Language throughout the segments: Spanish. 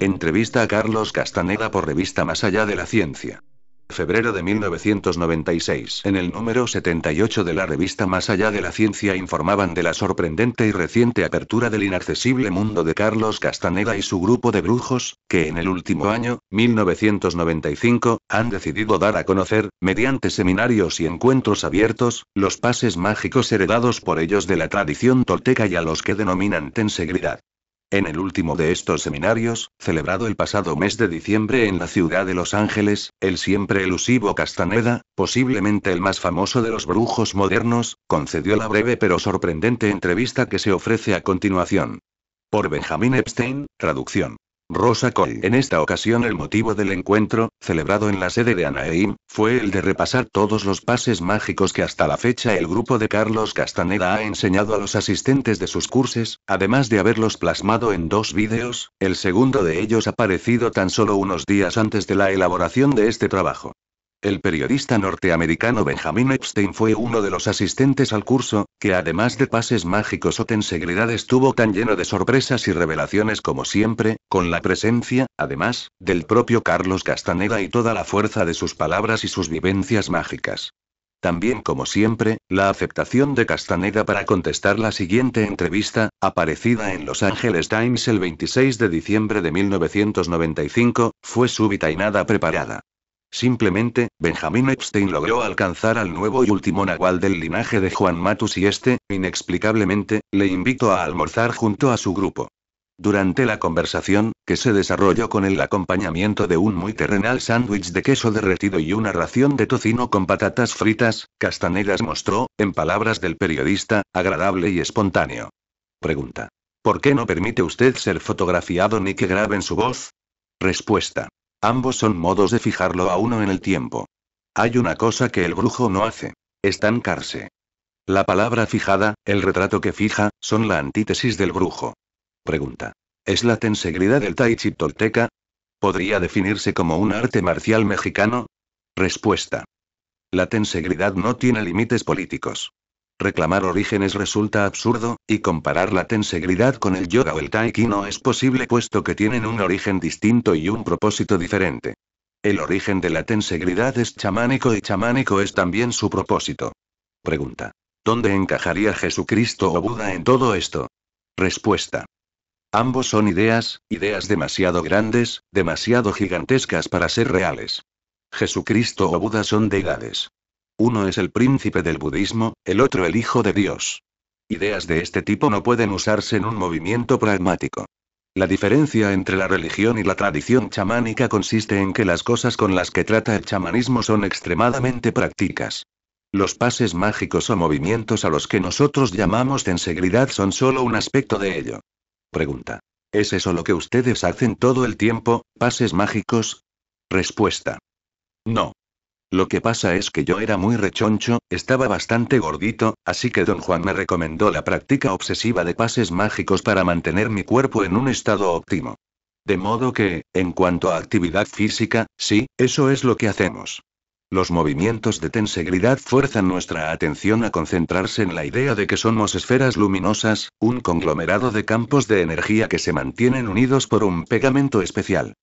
Entrevista a Carlos Castaneda por revista Más Allá de la Ciencia. Febrero de 1996. En el número 78 de la revista Más Allá de la Ciencia informaban de la sorprendente y reciente apertura del inaccesible mundo de Carlos Castaneda y su grupo de brujos, que en el último año, 1995, han decidido dar a conocer, mediante seminarios y encuentros abiertos, los pases mágicos heredados por ellos de la tradición tolteca y a los que denominan tensegridad. En el último de estos seminarios, celebrado el pasado mes de diciembre en la ciudad de Los Ángeles, el siempre elusivo Castaneda, posiblemente el más famoso de los brujos modernos, concedió la breve pero sorprendente entrevista que se ofrece a continuación. Por Benjamin Epstein, traducción. Rosa Cole. En esta ocasión el motivo del encuentro, celebrado en la sede de Anaheim, fue el de repasar todos los pases mágicos que hasta la fecha el grupo de Carlos Castaneda ha enseñado a los asistentes de sus cursos, además de haberlos plasmado en dos vídeos, el segundo de ellos aparecido tan solo unos días antes de la elaboración de este trabajo. El periodista norteamericano Benjamin Epstein fue uno de los asistentes al curso, que además de pases mágicos o tensegridad estuvo tan lleno de sorpresas y revelaciones como siempre, con la presencia, además, del propio Carlos Castaneda y toda la fuerza de sus palabras y sus vivencias mágicas. También como siempre, la aceptación de Castaneda para contestar la siguiente entrevista, aparecida en Los Ángeles Times el 26 de diciembre de 1995, fue súbita y nada preparada. Simplemente, Benjamin Epstein logró alcanzar al nuevo y último nahual del linaje de Juan Matus y este, inexplicablemente, le invitó a almorzar junto a su grupo. Durante la conversación, que se desarrolló con el acompañamiento de un muy terrenal sándwich de queso derretido y una ración de tocino con patatas fritas, Castaneda mostró, en palabras del periodista, agradable y espontáneo. Pregunta. ¿Por qué no permite usted ser fotografiado ni que graben su voz? Respuesta. Ambos son modos de fijarlo a uno en el tiempo. Hay una cosa que el brujo no hace. Estancarse. La palabra fijada, el retrato que fija, son la antítesis del brujo. Pregunta. ¿Es la tensegridad del Taichi Tolteca? ¿Podría definirse como un arte marcial mexicano? Respuesta. La tensegridad no tiene límites políticos. Reclamar orígenes resulta absurdo, y comparar la tensegridad con el yoga o el taiki no es posible puesto que tienen un origen distinto y un propósito diferente. El origen de la tensegridad es chamánico y chamánico es también su propósito. Pregunta. ¿Dónde encajaría Jesucristo o Buda en todo esto? Respuesta. Ambos son ideas, ideas demasiado grandes, demasiado gigantescas para ser reales. Jesucristo o Buda son deidades. Uno es el príncipe del budismo, el otro el hijo de Dios. Ideas de este tipo no pueden usarse en un movimiento pragmático. La diferencia entre la religión y la tradición chamánica consiste en que las cosas con las que trata el chamanismo son extremadamente prácticas. Los pases mágicos o movimientos a los que nosotros llamamos tensegridad son solo un aspecto de ello. Pregunta. ¿Es eso lo que ustedes hacen todo el tiempo, pases mágicos? Respuesta. No. Lo que pasa es que yo era muy rechoncho, estaba bastante gordito, así que Don Juan me recomendó la práctica obsesiva de pases mágicos para mantener mi cuerpo en un estado óptimo. De modo que, en cuanto a actividad física, sí, eso es lo que hacemos. Los movimientos de tensegridad fuerzan nuestra atención a concentrarse en la idea de que somos esferas luminosas, un conglomerado de campos de energía que se mantienen unidos por un pegamento especial.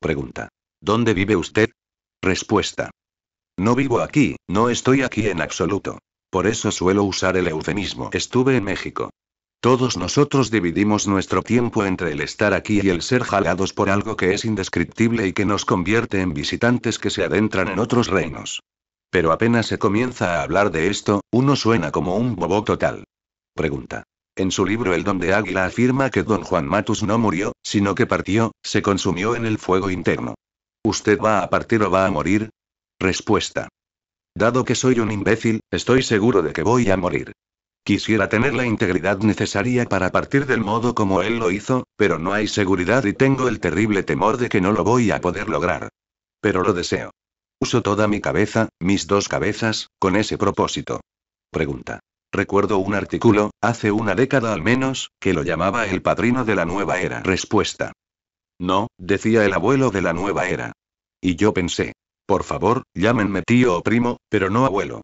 Pregunta. ¿Dónde vive usted? Respuesta. No vivo aquí, no estoy aquí en absoluto. Por eso suelo usar el eufemismo. Estuve en México. Todos nosotros dividimos nuestro tiempo entre el estar aquí y el ser jalados por algo que es indescriptible y que nos convierte en visitantes que se adentran en otros reinos. Pero apenas se comienza a hablar de esto, uno suena como un bobo total. Pregunta. En su libro El Don de Águila afirma que Don Juan Matus no murió, sino que partió, se consumió en el fuego interno. ¿Usted va a partir o va a morir? Respuesta. Dado que soy un imbécil, estoy seguro de que voy a morir. Quisiera tener la integridad necesaria para partir del modo como él lo hizo, pero no hay seguridad y tengo el terrible temor de que no lo voy a poder lograr. Pero lo deseo. Uso toda mi cabeza, mis dos cabezas, con ese propósito. Pregunta. Recuerdo un artículo, hace una década al menos, que lo llamaba el padrino de la nueva era. Respuesta. No, decía el abuelo de la nueva era. Y yo pensé, por favor, llámenme tío o primo, pero no abuelo.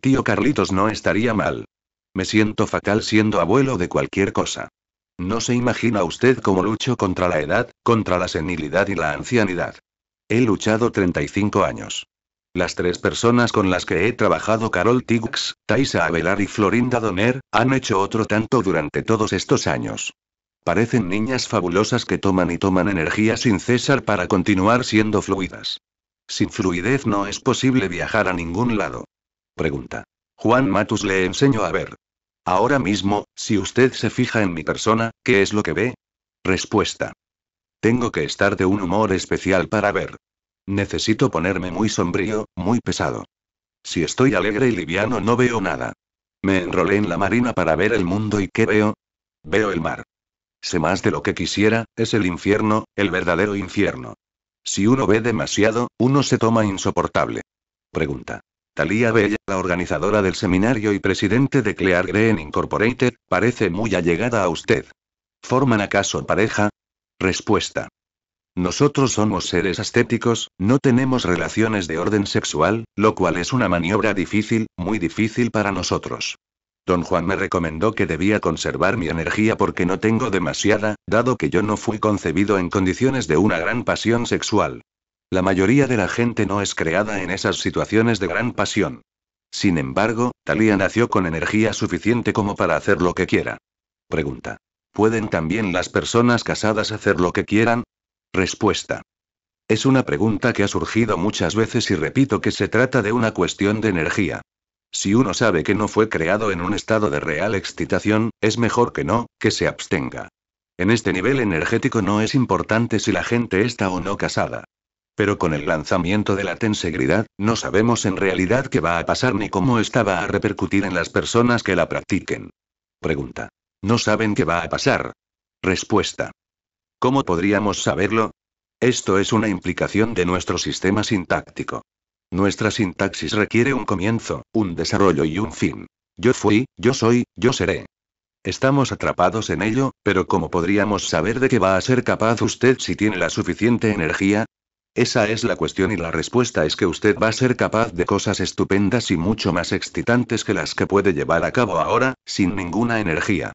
Tío Carlitos no estaría mal. Me siento fatal siendo abuelo de cualquier cosa. No se imagina usted cómo lucho contra la edad, contra la senilidad y la ancianidad. He luchado 35 años. Las tres personas con las que he trabajado, Carol Tiggs, Taisha Abelar y Florinda Donner, han hecho otro tanto durante todos estos años. Parecen niñas fabulosas que toman y toman energía sin cesar para continuar siendo fluidas. Sin fluidez no es posible viajar a ningún lado. Pregunta. Juan Matus le enseñó a ver. Ahora mismo, si usted se fija en mi persona, ¿qué es lo que ve? Respuesta. Tengo que estar de un humor especial para ver. Necesito ponerme muy sombrío, muy pesado. Si estoy alegre y liviano no veo nada. Me enrolé en la marina para ver el mundo y ¿qué veo? Veo el mar. Sé más de lo que quisiera, es el infierno, el verdadero infierno. Si uno ve demasiado, uno se toma insoportable. Pregunta. Thalía Bella, la organizadora del seminario y presidente de Clear Green Incorporated, parece muy allegada a usted. ¿Forman acaso pareja? Respuesta. Nosotros somos seres ascéticos, no tenemos relaciones de orden sexual, lo cual es una maniobra difícil, muy difícil para nosotros. Don Juan me recomendó que debía conservar mi energía porque no tengo demasiada, dado que yo no fui concebido en condiciones de una gran pasión sexual. La mayoría de la gente no es creada en esas situaciones de gran pasión. Sin embargo, Thalía nació con energía suficiente como para hacer lo que quiera. Pregunta. ¿Pueden también las personas casadas hacer lo que quieran? Respuesta. Es una pregunta que ha surgido muchas veces y repito que se trata de una cuestión de energía. Si uno sabe que no fue creado en un estado de real excitación, es mejor que no, que se abstenga. En este nivel energético no es importante si la gente está o no casada. Pero con el lanzamiento de la tensegridad, no sabemos en realidad qué va a pasar ni cómo esta va a repercutir en las personas que la practiquen. Pregunta. ¿No saben qué va a pasar? Respuesta. ¿Cómo podríamos saberlo? Esto es una implicación de nuestro sistema sintáctico. Nuestra sintaxis requiere un comienzo, un desarrollo y un fin. Yo fui, yo soy, yo seré. Estamos atrapados en ello, pero ¿cómo podríamos saber de qué va a ser capaz usted si tiene la suficiente energía? Esa es la cuestión y la respuesta es que usted va a ser capaz de cosas estupendas y mucho más excitantes que las que puede llevar a cabo ahora, sin ninguna energía.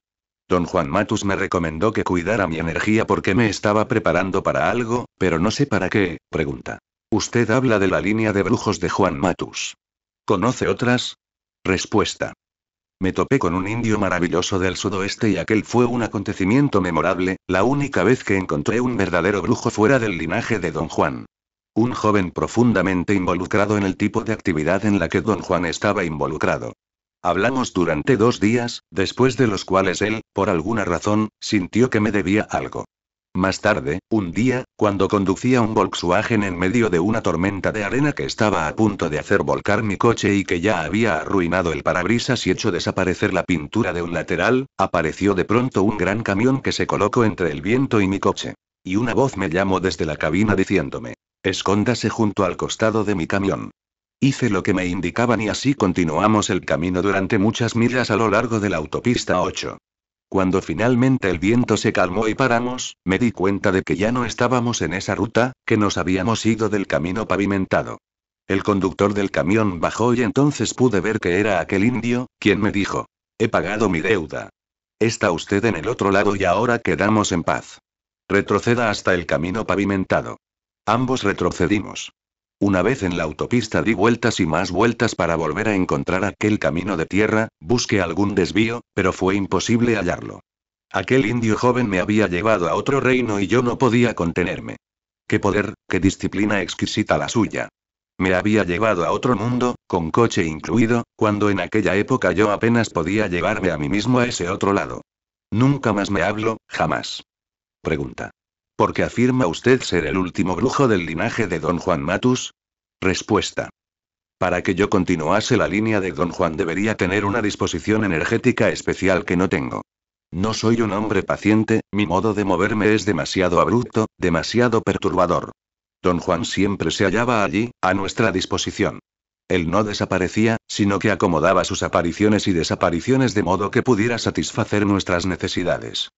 Don Juan Matus me recomendó que cuidara mi energía porque me estaba preparando para algo, pero no sé para qué. Pregunta. Usted habla de la línea de brujos de Juan Matus. ¿Conoce otras? Respuesta. Me topé con un indio maravilloso del sudoeste y aquel fue un acontecimiento memorable, la única vez que encontré un verdadero brujo fuera del linaje de Don Juan. Un joven profundamente involucrado en el tipo de actividad en la que Don Juan estaba involucrado. Hablamos durante 2 días, después de los cuales él, por alguna razón, sintió que me debía algo. Más tarde, un día, cuando conducía un Volkswagen en medio de una tormenta de arena que estaba a punto de hacer volcar mi coche y que ya había arruinado el parabrisas y hecho desaparecer la pintura de un lateral, apareció de pronto un gran camión que se colocó entre el viento y mi coche. Y una voz me llamó desde la cabina diciéndome, «Escóndase junto al costado de mi camión». Hice lo que me indicaban y así continuamos el camino durante muchas millas a lo largo de la autopista 8. Cuando finalmente el viento se calmó y paramos, me di cuenta de que ya no estábamos en esa ruta, que nos habíamos ido del camino pavimentado. El conductor del camión bajó y entonces pude ver que era aquel indio, quien me dijo, «He pagado mi deuda. Está usted en el otro lado y ahora quedamos en paz. Retroceda hasta el camino pavimentado». Ambos retrocedimos. Una vez en la autopista di vueltas y más vueltas para volver a encontrar aquel camino de tierra, busqué algún desvío, pero fue imposible hallarlo. Aquel indio joven me había llevado a otro reino y yo no podía contenerme. ¡Qué poder, qué disciplina exquisita la suya! Me había llevado a otro mundo, con coche incluido, cuando en aquella época yo apenas podía llevarme a mí mismo a ese otro lado. Nunca más me hablo, jamás. Pregunta. ¿Por qué afirma usted ser el último brujo del linaje de Don Juan Matus? Respuesta. Para que yo continuase la línea de Don Juan debería tener una disposición energética especial que no tengo. No soy un hombre paciente, mi modo de moverme es demasiado abrupto, demasiado perturbador. Don Juan siempre se hallaba allí, a nuestra disposición. Él no desaparecía, sino que acomodaba sus apariciones y desapariciones de modo que pudiera satisfacer nuestras necesidades.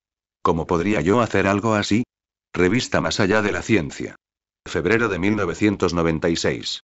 ¿Cómo podría yo hacer algo así? Revista Más Allá de la Ciencia. Febrero de 1996.